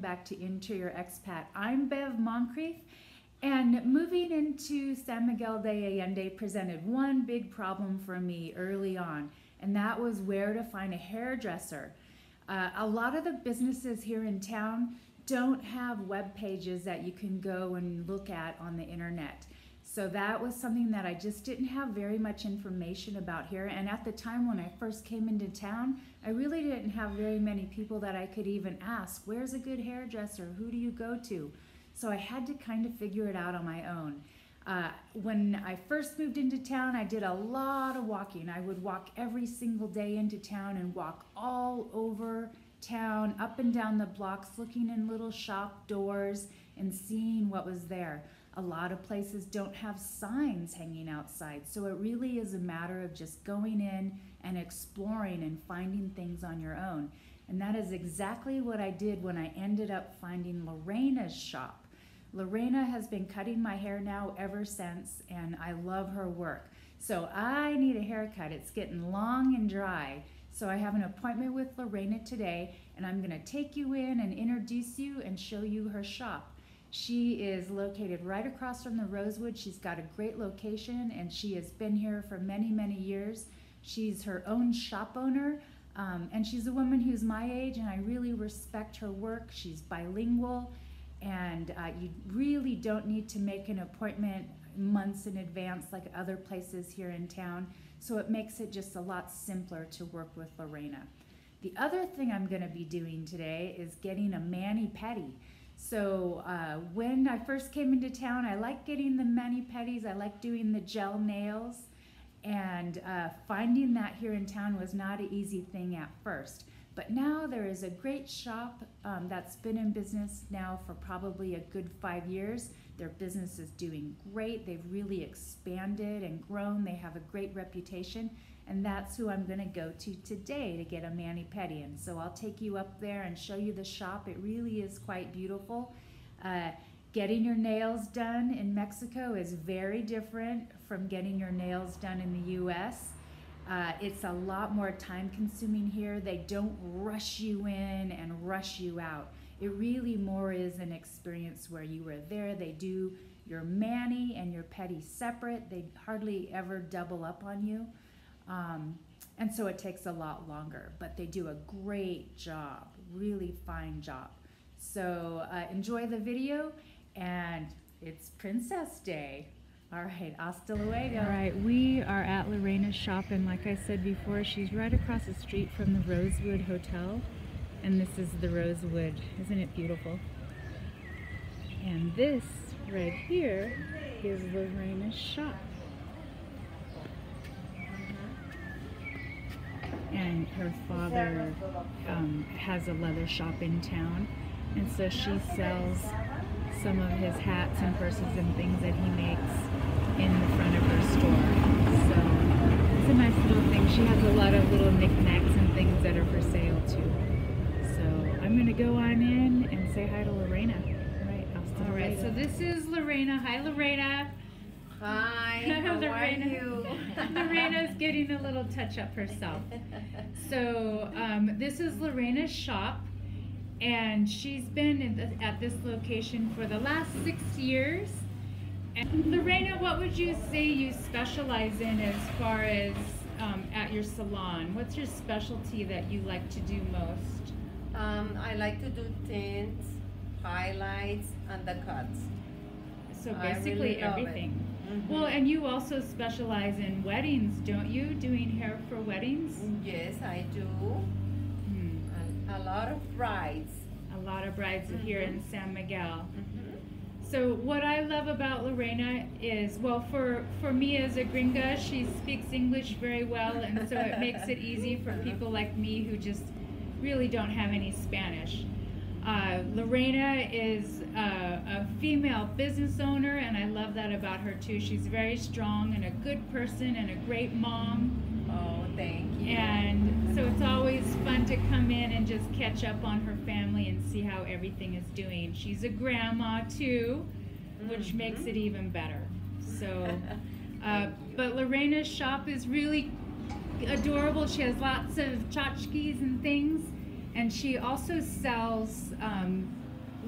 back to Interior Expat. I'm Bev Moncrief, and moving into San Miguel de Allende presented one big problem for me early on, and that was where to find a hairdresser. A lot of the businesses here in town don't have web pages that you can go and look at on the internet. So that was something that I just didn't have very much information about here. And at the time when I first came into town, I really didn't have very many people that I could even ask, where's a good hairdresser? Who do you go to? So I had to kind of figure it out on my own. When I first moved into town, I did a lot of walking. I would walk every single day into town and walk all over town, up and down the blocks, looking in little shop doors and seeing what was there. A lot of places don't have signs hanging outside, so it really is a matter of just going in and exploring and finding things on your own. And that is exactly what I did when I ended up finding Lorena's shop. Lorena has been cutting my hair now ever since, and I love her work. So I need a haircut. It's getting long and dry. So I have an appointment with Lorena today, and I'm going to take you in and introduce you and show you her shop. She is located right across from the Rosewood. She's got a great location, and she has been here for many, many years. She's her own shop owner, and she's a woman who's my age, and I really respect her work. She's bilingual, and you really don't need to make an appointment months in advance like other places here in town, so it makes it just a lot simpler to work with Lorena. The other thing I'm going to be doing today is getting a mani-pedi. So when I first came into town, I like getting the mani-pedis, I like doing the gel nails, and finding that here in town was not an easy thing at first. But now there is a great shop that's been in business now for probably a good 5 years. Their business is doing great. They've really expanded and grown. They have a great reputation, and that's who I'm gonna go to today to get a mani-pedi. And so I'll take you up there and show you the shop. It really is quite beautiful. Getting your nails done in Mexico is very different from getting your nails done in the US. It's a lot more time consuming here. They don't rush you in and rush you out. It really more is an experience where you were there. They do your mani and your pedi separate. They hardly ever double up on you. And so it takes a lot longer, but they do a great job, really fine job. So enjoy the video, and it's Princess Day. All right, hasta luego. All right, we are at Lorena's shop, and like I said before, she's right across the street from the Rosewood Hotel, and this is the Rosewood. Isn't it beautiful? And this right here is Lorena's shop. And her father has a leather shop in town, and so she sells some of his hats and purses and things that he makes in the front of her store. So it's a nice little thing. She has a lot of little knickknacks and things that are for sale too. So I'm gonna go on in and say hi to Lorena. All right, so this is Lorena. Hi, Lorena. Hi, how Lorena, are you? Lorena's getting a little touch up herself. So this is Lorena's shop. And she's been at this location for the last 6 years. And Lorena, what would you say you specialize in as far as at your salon? What's your specialty that you like to do most? I like to do tints, highlights, and the cuts. So basically really everything. Mm-hmm. Well, and you also specialize in weddings, don't you? Doing hair for weddings? Yes, I do. A lot of brides. A lot of brides here in San Miguel. So what I love about Lorena is, well, for me as a gringa, she speaks English very well, and so it makes it easy for people like me who just really don't have any Spanish. Lorena is a female business owner, and I love that about her too. She's very strong and a good person and a great mom. Oh, thank you. And so it's always fun to come in and just catch up on her family and see how everything is doing. She's a grandma too, which makes it even better. So, but Lorena's shop is really adorable. She has lots of tchotchkes and things, and she also sells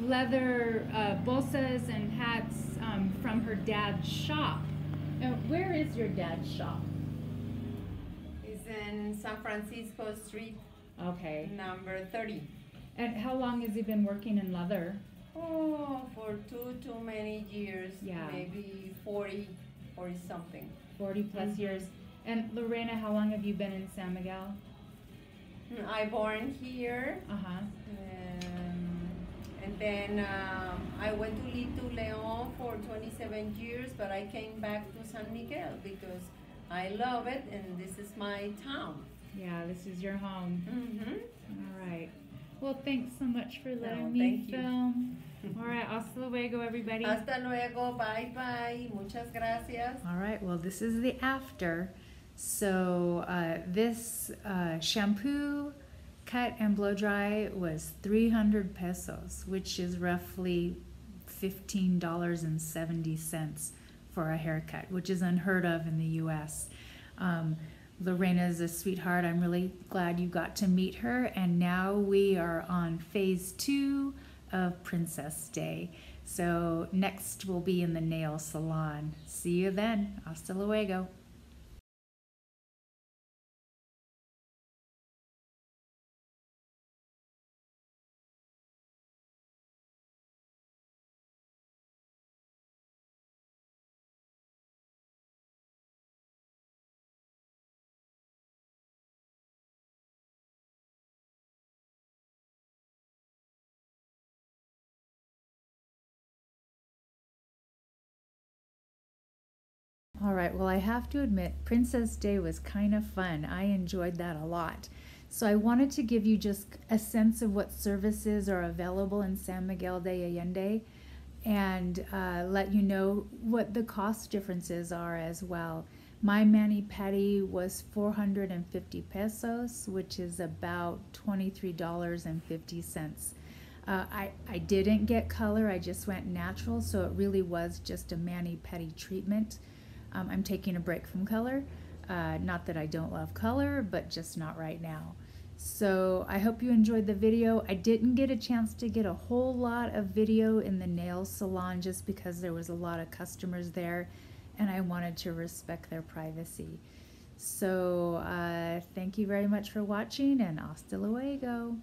leather bolsas and hats from her dad's shop. Now, where is your dad's shop? It's in San Francisco Street. Okay. Number 30. And how long has he been working in leather? Oh, for too many years. Yeah. Maybe 40 or something. 40 plus years. And Lorena, how long have you been in San Miguel? I born here. And then I went to live to León for 27 years, but I came back to San Miguel because I love it, and this is my town. Yeah, this is your home. All right. Well, thanks so much for letting me film. All right, hasta luego, everybody. Hasta luego, bye-bye, muchas gracias. All right, well, this is the after. So this shampoo, cut and blow dry was 300 pesos, which is roughly $15.70 for a haircut, which is unheard of in the U.S. Lorena is a sweetheart. I'm really glad you got to meet her. And now we are on phase 2 of Princess Day. So next we'll be in the nail salon. See you then. Hasta luego. All right, well, I have to admit, Princess Day was kind of fun. I enjoyed that a lot. So I wanted to give you just a sense of what services are available in San Miguel de Allende and let you know what the cost differences are as well. My mani-pedi was 450 pesos, which is about $23.50. I didn't get color, I just went natural, so it really was just a mani-pedi treatment. I'm taking a break from color. Not that I don't love color, but just not right now. So I hope you enjoyed the video. I didn't get a chance to get a whole lot of video in the nail salon just because there was a lot of customers there and I wanted to respect their privacy. So thank you very much for watching, and hasta luego.